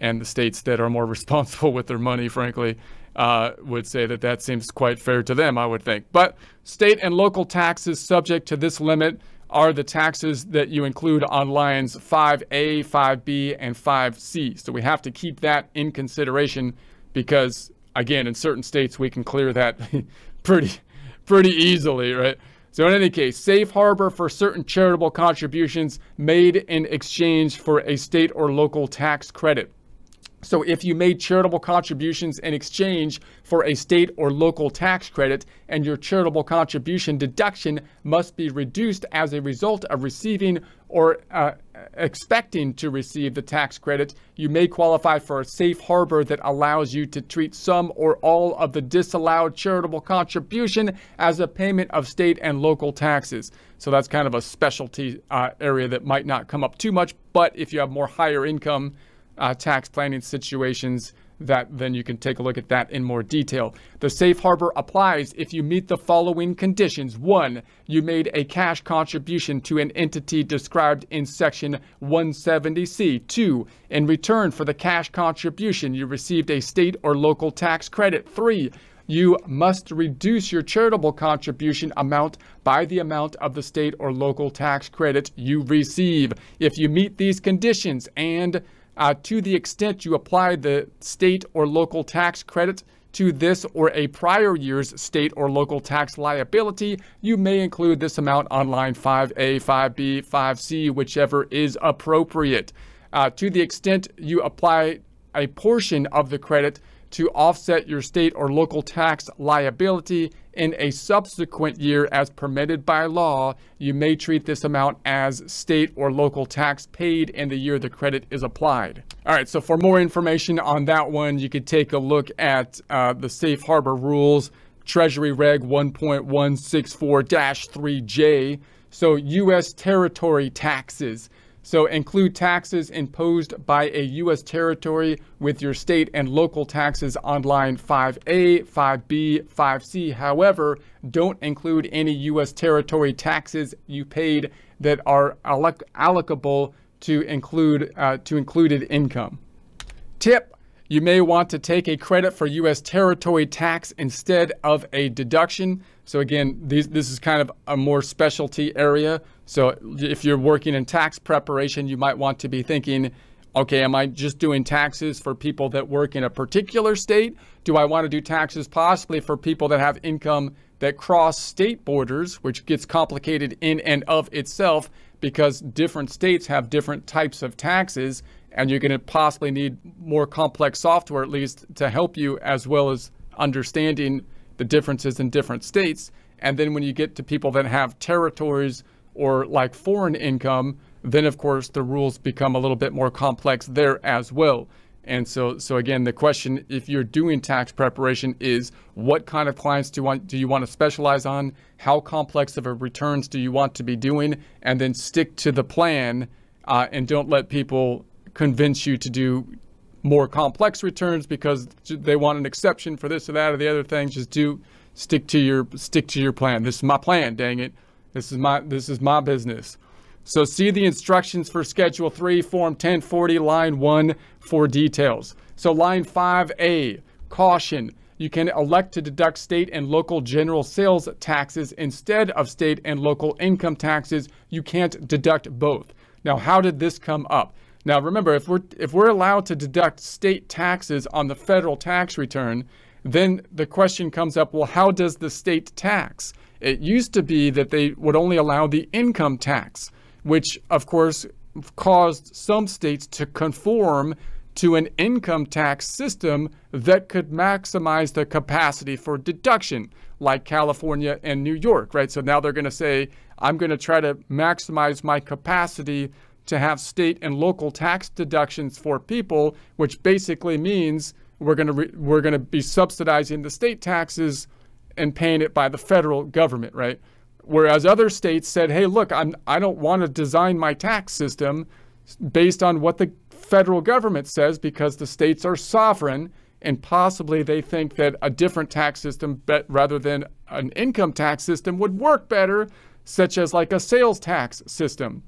and the states that are more responsible with their money, frankly, would say that that seems quite fair to them, I would think. But state and local taxes subject to this limit are the taxes that you include on lines 5A, 5B, and 5C. So we have to keep that in consideration because, again, in certain states, we can clear that pretty easily, right? So in any case, safe harbor for certain charitable contributions made in exchange for a state or local tax credit. So if you made charitable contributions in exchange for a state or local tax credit, and your charitable contribution deduction must be reduced as a result of receiving or expecting to receive the tax credit, you may qualify for a safe harbor that allows you to treat some or all of the disallowed charitable contribution as a payment of state and local taxes. So that's kind of a specialty area that might not come up too much, but if you have more higher income tax planning situations, then you can take a look at that in more detail. The safe harbor applies if you meet the following conditions. 1, you made a cash contribution to an entity described in section 170C. 2, in return for the cash contribution, you received a state or local tax credit. 3, you must reduce your charitable contribution amount by the amount of the state or local tax credit you receive. If you meet these conditions and to the extent you apply the state or local tax credit to this or a prior year's state or local tax liability, you may include this amount on line 5A, 5B, 5C, whichever is appropriate. To the extent you apply a portion of the credit to offset your state or local tax liability in a subsequent year as permitted by law, you may treat this amount as state or local tax paid in the year the credit is applied. All right, so for more information on that one, you could take a look at the safe harbor rules, Treasury Reg 1.164-3J. So U.S. territory taxes. So include taxes imposed by a U.S. territory with your state and local taxes on line 5A, 5B, 5C. However, don't include any U.S. territory taxes you paid that are allocable to included income. Tip: you may want to take a credit for U.S. territory tax instead of a deduction. So again, this is kind of a more specialty area. So if you're working in tax preparation, you might want to be thinking, okay, am I just doing taxes for people that work in a particular state? Do I want to do taxes possibly for people that have income that cross state borders, which gets complicated in and of itself because different states have different types of taxes, and you're going to possibly need more complex software, at least, to help you, as well as understanding the differences in different states. And then when you get to people that have territories or like foreign income, then of course the rules become a little bit more complex there as well. And so again, the question, if you're doing tax preparation, is what kind of clients do you want to specialize on? How complex of a returns do you want to be doing? And then stick to the plan and don't let people convince you to do more complex returns because they want an exception for this or that or the other thing. Just stick to your plan. This is my plan, dang it. This is my business. So see the instructions for Schedule 3, Form 1040, Line 1 for details. So Line 5A, caution. You can elect to deduct state and local general sales taxes instead of state and local income taxes. You can't deduct both. Now, how did this come up? Now, remember, if we're allowed to deduct state taxes on the federal tax return, then the question comes up, well, how does the state tax? It used to be that they would only allow the income tax, which, of course, caused some states to conform to an income tax system that could maximize the capacity for deduction, like California and New York, right? So now they're going to say, I'm going to try to maximize my capacity to have state and local tax deductions for people, which basically means we're going to be subsidizing the state taxes and paying it by the federal government, right? Whereas other states said, hey, look, I don't want to design my tax system based on what the federal government says because the states are sovereign, and possibly they think that a different tax system rather than an income tax system would work better, such as like a sales tax system.